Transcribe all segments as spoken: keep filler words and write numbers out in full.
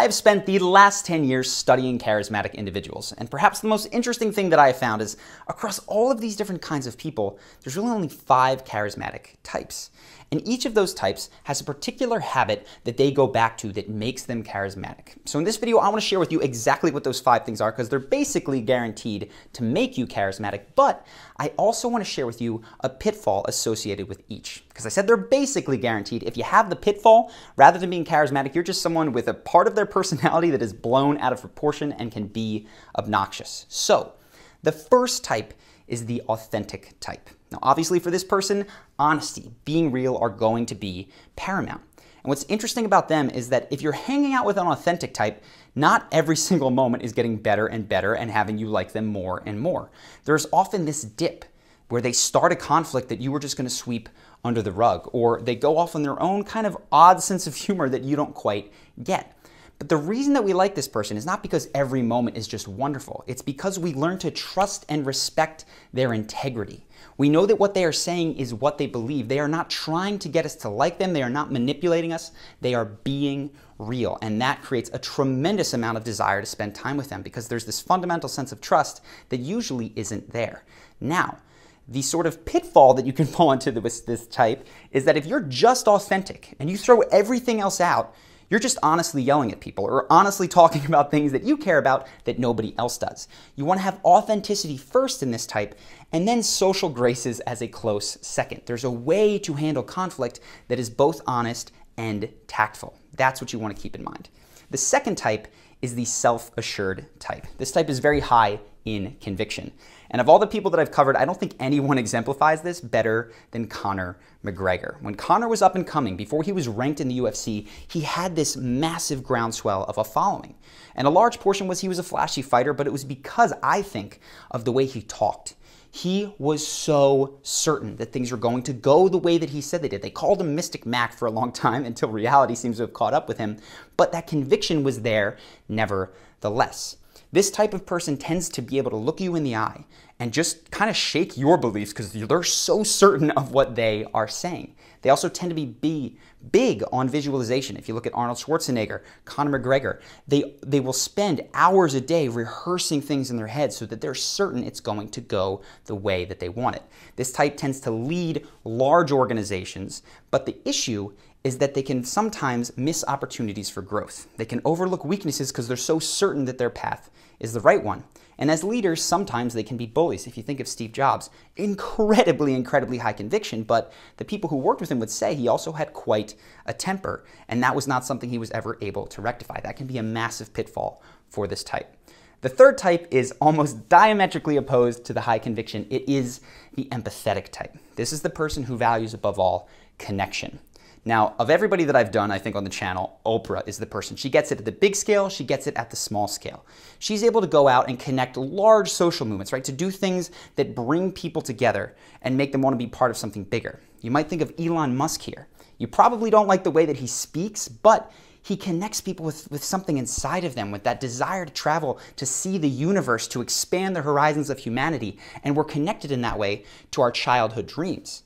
I've spent the last ten years studying charismatic individuals, and perhaps the most interesting thing that I have found is across all of these different kinds of people, there's really only five charismatic types. And each of those types has a particular habit that they go back to that makes them charismatic. So in this video, I want to share with you exactly what those five things are, because they're basically guaranteed to make you charismatic, but I also want to share with you a pitfall associated with each. Because I said they're basically guaranteed. If you have the pitfall, rather than being charismatic, you're just someone with a part of their personality that is blown out of proportion and can be obnoxious. So the first type is the authentic type. Now, obviously for this person, honesty, being real are going to be paramount. And what's interesting about them is that if you're hanging out with an authentic type, not every single moment is getting better and better and having you like them more and more. There's often this dip where they start a conflict that you were just going to sweep under the rug, or they go off on their own kind of odd sense of humor that you don't quite get. But the reason that we like this person is not because every moment is just wonderful. It's because we learn to trust and respect their integrity. We know that what they are saying is what they believe. They are not trying to get us to like them. They are not manipulating us. They are being real. And that creates a tremendous amount of desire to spend time with them, because there's this fundamental sense of trust that usually isn't there. Now, the sort of pitfall that you can fall into with this type is that if you're just authentic and you throw everything else out, you're just honestly yelling at people or honestly talking about things that you care about that nobody else does. You want to have authenticity first in this type, and then social graces as a close second. There's a way to handle conflict that is both honest and tactful. That's what you want to keep in mind. The second type is the self-assured type. This type is very high in conviction. And of all the people that I've covered, I don't think anyone exemplifies this better than Conor McGregor. When Conor was up and coming, before he was ranked in the U F C, he had this massive groundswell of a following. And a large portion was he was a flashy fighter, but it was because, I think, of the way he talked. He was so certain that things were going to go the way that he said they did. They called him Mystic Mac for a long time until reality seems to have caught up with him, but that conviction was there nevertheless. This type of person tends to be able to look you in the eye and just kind of shake your beliefs because they're so certain of what they are saying. They also tend to be, be big on visualization. If you look at Arnold Schwarzenegger, Conor McGregor, they, they will spend hours a day rehearsing things in their head so that they're certain it's going to go the way that they want it. This type tends to lead large organizations, but the issue is that they can sometimes miss opportunities for growth. They can overlook weaknesses because they're so certain that their path is the right one. And as leaders, sometimes they can be bullies. If you think of Steve Jobs, incredibly, incredibly high conviction, but the people who worked with him would say he also had quite a temper, and that was not something he was ever able to rectify. That can be a massive pitfall for this type. The third type is almost diametrically opposed to the high conviction. It is the empathetic type. This is the person who values, above all, connection. Now, of everybody that I've done, I think on the channel, Oprah is the person. She gets it at the big scale, she gets it at the small scale. She's able to go out and connect large social movements, right? To do things that bring people together and make them want to be part of something bigger. You might think of Elon Musk here. You probably don't like the way that he speaks, but he connects people with, with something inside of them, with that desire to travel, to see the universe, to expand the horizons of humanity. And we're connected in that way to our childhood dreams.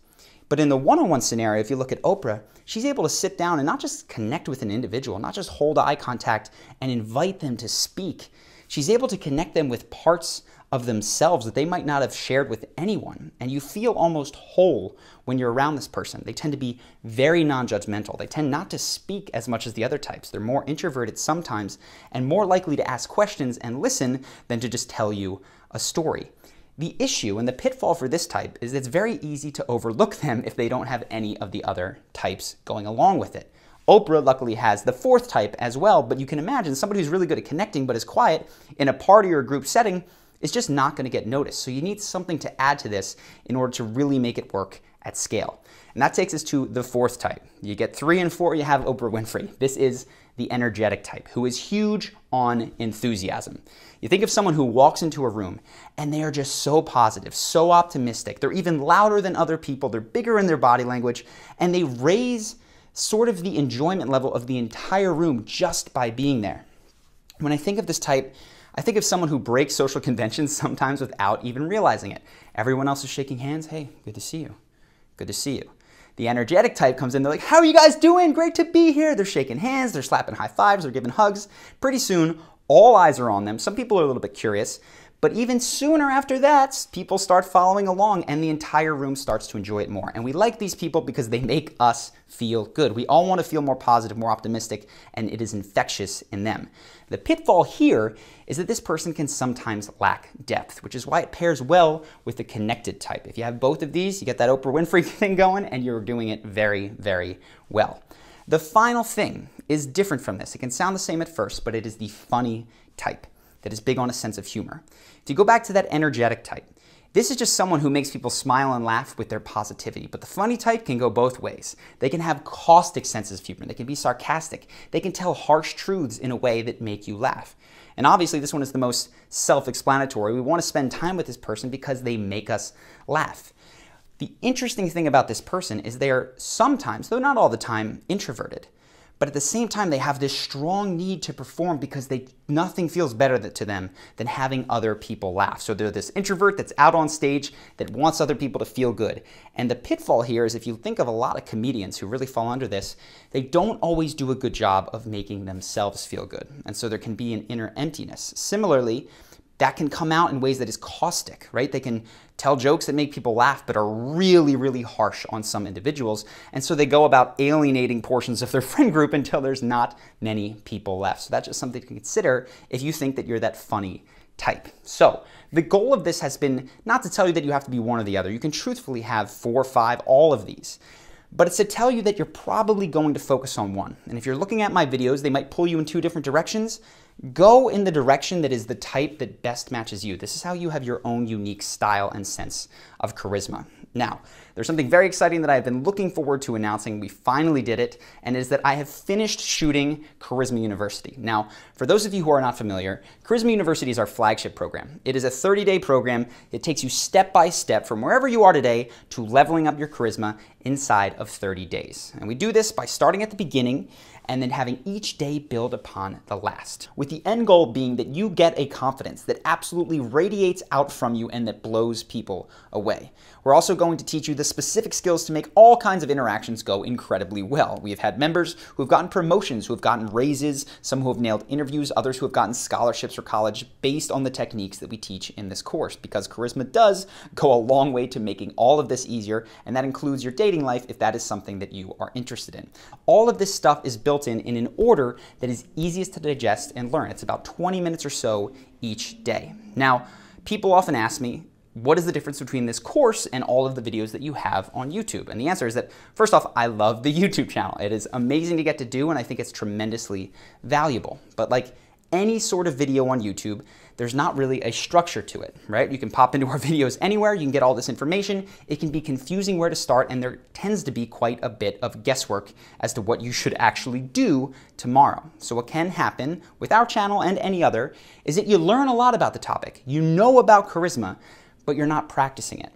But in the one-on-one scenario, if you look at Oprah, she's able to sit down and not just connect with an individual, not just hold eye contact and invite them to speak. She's able to connect them with parts of themselves that they might not have shared with anyone. And you feel almost whole when you're around this person. They tend to be very non-judgmental. They tend not to speak as much as the other types. They're more introverted sometimes and more likely to ask questions and listen than to just tell you a story. The issue and the pitfall for this type is it's very easy to overlook them if they don't have any of the other types going along with it. Oprah luckily has the fourth type as well, but you can imagine somebody who's really good at connecting but is quiet in a party or group setting is just not going to get noticed. So you need something to add to this in order to really make it work at scale. And that takes us to the fourth type. You get three and four, you have Oprah Winfrey. This is the energetic type, who is huge on enthusiasm. You think of someone who walks into a room and they are just so positive, so optimistic. They're even louder than other people. They're bigger in their body language, and they raise sort of the enjoyment level of the entire room just by being there. When I think of this type, I think of someone who breaks social conventions sometimes without even realizing it. Everyone else is shaking hands. Hey, good to see you. Good to see you. The energetic type comes in, they're like, how are you guys doing? Great to be here. They're shaking hands, they're slapping high fives, they're giving hugs. Pretty soon, all eyes are on them. Some people are a little bit curious, but even sooner after that, people start following along and the entire room starts to enjoy it more. And we like these people because they make us feel good. We all want to feel more positive, more optimistic, and it is infectious in them. The pitfall here is that this person can sometimes lack depth, which is why it pairs well with the connected type. If you have both of these, you get that Oprah Winfrey thing going and you're doing it very, very well. The final thing is different from this. It can sound the same at first, but it is the funny type that is big on a sense of humor. If you go back to that energetic type, this is just someone who makes people smile and laugh with their positivity. But the funny type can go both ways. They can have caustic senses of humor. They can be sarcastic. They can tell harsh truths in a way that make you laugh. And obviously this one is the most self-explanatory. We want to spend time with this person because they make us laugh. The interesting thing about this person is they are sometimes, though not all the time, introverted. But at the same time, they have this strong need to perform because they, nothing feels better to them than having other people laugh. So they're this introvert that's out on stage that wants other people to feel good. And the pitfall here is if you think of a lot of comedians who really fall under this, they don't always do a good job of making themselves feel good. And so there can be an inner emptiness. Similarly, that can come out in ways that is caustic, right? They can tell jokes that make people laugh but are really, really harsh on some individuals. And so they go about alienating portions of their friend group until there's not many people left. So that's just something to consider if you think that you're that funny type. So the goal of this has been not to tell you that you have to be one or the other. You can truthfully have four or five, all of these. But it's to tell you that you're probably going to focus on one. And if you're looking at my videos, they might pull you in two different directions. Go in the direction that is the type that best matches you. This is how you have your own unique style and sense of charisma. Now, there's something very exciting that I've been looking forward to announcing. We finally did it, and it is that I have finished shooting Charisma University. Now, for those of you who are not familiar, Charisma University is our flagship program. It is a thirty-day program. It takes you step by step from wherever you are today to leveling up your charisma inside of thirty days. And we do this by starting at the beginning and then having each day build upon the last, with the end goal being that you get a confidence that absolutely radiates out from you and that blows people away. We're also going to teach you the specific skills to make all kinds of interactions go incredibly well. We have had members who have gotten promotions, who have gotten raises, some who have nailed interviews, others who have gotten scholarships for college based on the techniques that we teach in this course, because charisma does go a long way to making all of this easier, and that includes your dating life if that is something that you are interested in. All of this stuff is built built in in an order that is easiest to digest and learn. It's about twenty minutes or so each day. Now, people often ask me, what is the difference between this course and all of the videos that you have on YouTube? And the answer is that, first off, I love the YouTube channel. It is amazing to get to do, and I think it's tremendously valuable. But like any sort of video on YouTube, there's not really a structure to it, right? You can pop into our videos anywhere, you can get all this information. It can be confusing where to start, and there tends to be quite a bit of guesswork as to what you should actually do tomorrow. So what can happen with our channel and any other is that you learn a lot about the topic. You know about charisma, but you're not practicing it.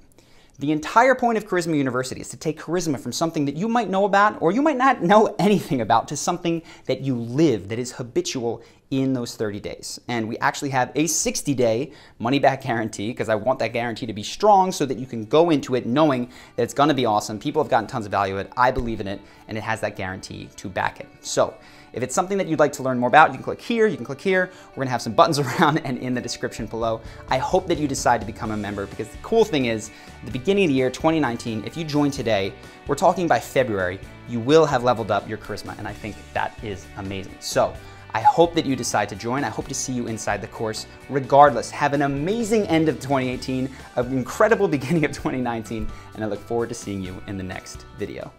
The entire point of Charisma University is to take charisma from something that you might know about or you might not know anything about to something that you live, that is habitual in those thirty days. And we actually have a sixty-day money-back guarantee because I want that guarantee to be strong so that you can go into it knowing that it's going to be awesome. People have gotten tons of value out of it. I believe in it, and it has that guarantee to back it. So if it's something that you'd like to learn more about, you can click here, you can click here. We're going to have some buttons around and in the description below. I hope that you decide to become a member, because the cool thing is, at the beginning of the year twenty nineteen, if you join today, we're talking by February, you will have leveled up your charisma, and I think that is amazing. So I hope that you decide to join. I hope to see you inside the course. Regardless, have an amazing end of twenty eighteen, an incredible beginning of twenty nineteen, and I look forward to seeing you in the next video.